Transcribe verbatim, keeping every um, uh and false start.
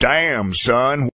Damn, son.